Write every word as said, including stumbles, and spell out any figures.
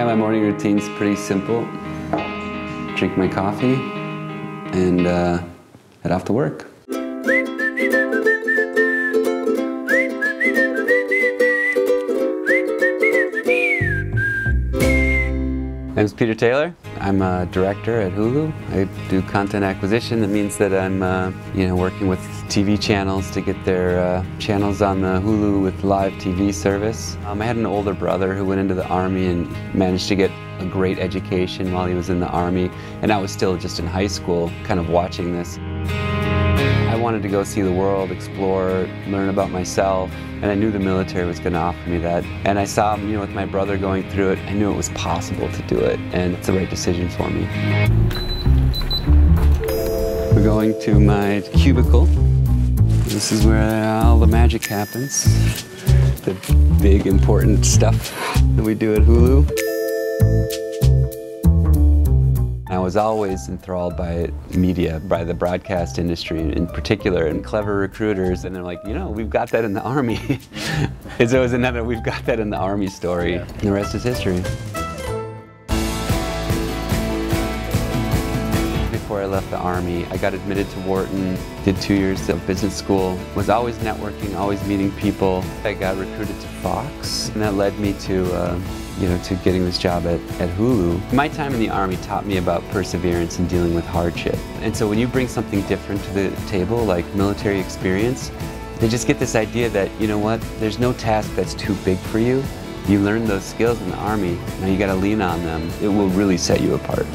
Yeah, my morning routine's pretty simple. Drink my coffee and uh, head off to work. My name's Peter Taylor. I'm a director at Hulu. I do content acquisition. That means that I'm, uh, you know, working with T V channels to get their uh, channels on the Hulu with live T V service. Um, I had an older brother who went into the Army and managed to get a great education while he was in the Army, and I was still just in high school, kind of watching this. I wanted to go see the world, explore, learn about myself, and I knew the military was going to offer me that. And I saw, you know, with my brother going through it, I knew it was possible to do it, and it's the right decision for me. We're going to my cubicle. This is where all the magic happens, the big, important stuff that we do at Hulu. I was always enthralled by media, by the broadcast industry in particular, and clever recruiters, and they're like, you know, we've got that in the Army. It's always another, we've got that in the Army story. Yeah. The rest is history. Before I left the Army, I got admitted to Wharton, did two years of business school, was always networking, always meeting people. I got recruited to Fox, and that led me to uh, you know, to getting this job at, at Hulu. My time in the Army taught me about perseverance and dealing with hardship. And so when you bring something different to the table, like military experience, they just get this idea that, you know what, there's no task that's too big for you. You learn those skills in the Army, now you gotta lean on them. It will really set you apart.